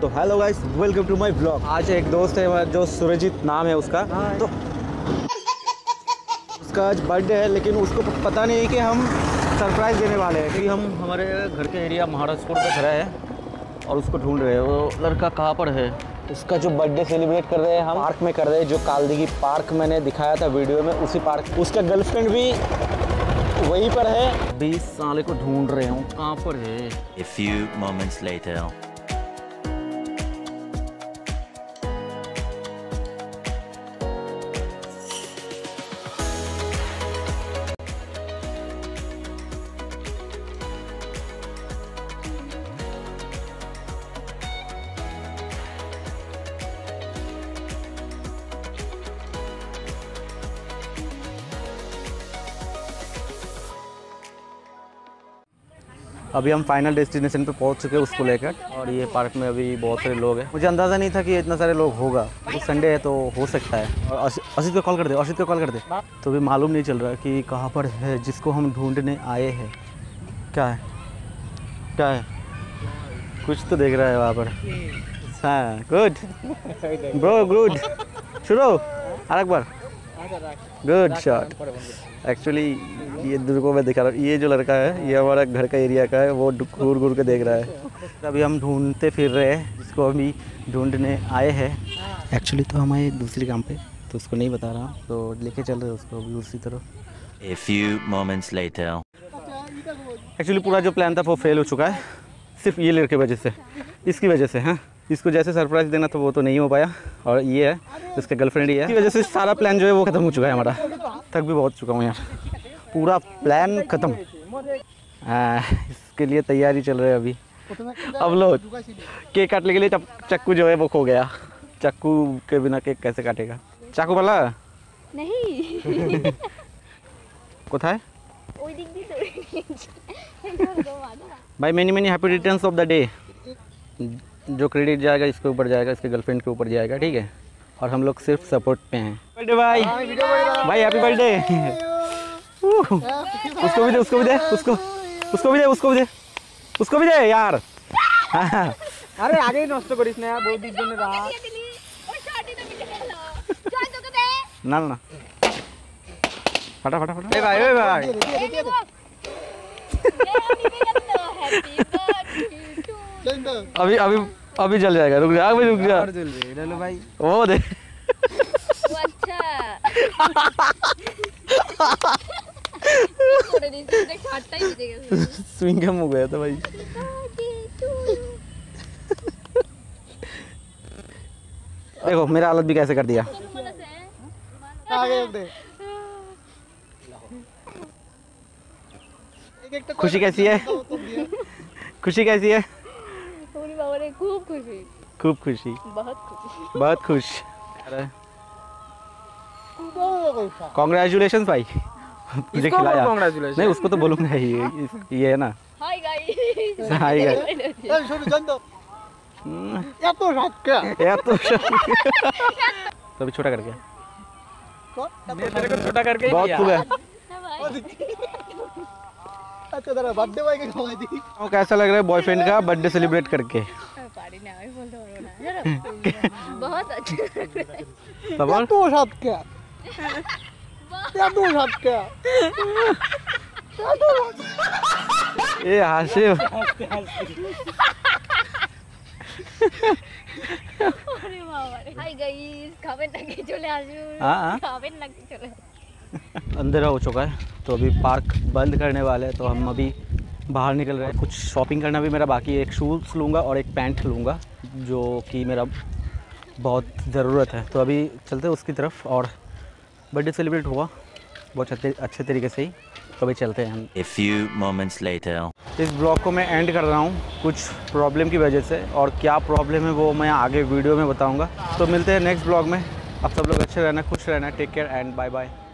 तो hello guys, welcome to my blog. आज एक दोस्त है जो सुरजीत नाम है उसका, तो उसका आज बर्थडे है, लेकिन उसको पता नहीं है कि हम सरप्राइज देने वाले हैं। कि हम हमारे घर के एरिया महाराजपुर पे खड़ा है और उसको ढूंढ रहे हैं। वो लड़का कहाँ पर है? उसका जो बर्थडे सेलिब्रेट कर रहे हैं हम पार्क में कर रहे हैं, जो कालदिगी पार्क मैंने दिखाया था वीडियो में, उसी पार्क। उसका गर्लफ्रेंड भी वहीं पर है। 20 साले को ढूंढ रहे हूँ, कहाँ पर है। A few moments later. अभी हम फाइनल डेस्टिनेशन पे पहुंच चुके हैं उसको लेकर, और ये पार्क में अभी बहुत सारे लोग हैं। मुझे अंदाज़ा नहीं था कि इतना सारे लोग होगा। तो संडे है तो हो सकता है। और अर्शित को कॉल कर दे, अर्शित को कॉल कर दे। तो भी मालूम नहीं चल रहा कि कहाँ पर है जिसको हम ढूंढने आए हैं। क्या है, क्या है? कुछ तो देख रहा है वहाँ पर। हाँ, गुड ब्रो, गुड। शुरू अरे एक बार, गुड शॉट। एक्चुअली ये दूर को मैं दिखा रहा हूँ। ये जो लड़का है ये हमारा घर का एरिया का है, वो घूर घूर के देख रहा है। अभी हम ढूंढते फिर रहे हैं जिसको अभी ढूंढने आए हैं। एक्चुअली तो हमारे दूसरे काम पे, तो उसको नहीं बता रहा, तो लेके चल रहे हैं उसको अभी दूसरी तरफ। A few moments later. Actually पूरा जो प्लान था वो फेल हो चुका है, सिर्फ ये लड़के वजह से, इसकी वजह से। हाँ, इसको जैसे सरप्राइज़ देना था वो तो नहीं हो पाया, और ये है इसका गर्लफ्रेंड ही है, इसकी वजह से सारा प्लान जो है वो ख़त्म हो चुका है हमारा। थक भी बहुत चुका हूँ यार, पूरा प्लान ख़त्म। इसके लिए तैयारी चल रही है अभी। अब लोग केक काटने के लिए चक्कू जो है वो खो गया। चक्कू के बिना केक कैसे काटेगा? चाकू वाला नहीं कहाँ है भाई? Many many happy returns of the day. जो क्रेडिट जाएगा इसके ऊपर जाएगा, इसके गर्लफ्रेंड के ऊपर जाएगा, ठीक है। और हम लोग सिर्फ सपोर्ट पे हैं। बर्थडे भाई, भाई हैप्पी बर्थडे। उसको भी दे, उसको भी दे, उसको भी दे, उसको भी दे, उसको भी दे यार। अरे आगे ही नष्ट करिस ना यार, बहुत दिन में रहा ना ना। फटा फटा फटा। ए भाई, ए भाई अभी अभी अभी जल जाएगा, रुक जा, रुक जा। ले भाई वो दे। अच्छा स्विंगम हो गया था भाई। देखो मेरा हालत भी कैसे कर दिया। खुशी कैसी है? खुशी कैसी है? खूब खुशी, खूब खुशी, बहुत खुशी, बहुत खुश। कांग्रेचुलेशन भाई, मुझे खिलाया। नहीं उसको तो बोलूंगा ही, ये है ना। Hi guys, hi guys. छोड़ जान दो या तो रात का, या तो तो भी छोटा करके कौन मेरे तेरे को छोटा करके बहुत खूब है। अच्छा तेरा बर्थडे भाई के खवाई दी। और कैसा लग रहा है बॉयफ्रेंड का बर्थडे सेलिब्रेट करके? पारी ना आई बोल दो, बहुत अच्छा लग रहा है। तब तो साथ क्या, तब तो साथ क्या, तब तो ए हाशिम। अरे बाबा रे, हाय गाइस, कमेंट लगे चले आजू। हां कमेंट लगे चले। अंधेरा हो चुका है तो अभी पार्क बंद करने वाला है, तो हम अभी बाहर निकल रहे हैं। कुछ शॉपिंग करना भी मेरा बाकी है। एक शूज़ लूँगा और एक पैंट लूँगा, जो कि मेरा बहुत ज़रूरत है। तो अभी चलते हैं उसकी तरफ। और बर्थडे सेलिब्रेट हुआ बहुत अच्छे तरीके से ही, तो अभी चलते हैं हम। A few moments later. इस ब्लॉग को मैं एंड कर रहा हूँ कुछ प्रॉब्लम की वजह से, और क्या प्रॉब्लम है वो मैं आगे वीडियो में बताऊँगा। तो मिलते हैं नेक्स्ट ब्लॉग में। आप सब लोग अच्छे रहना, खुश रहना। Take care and bye bye.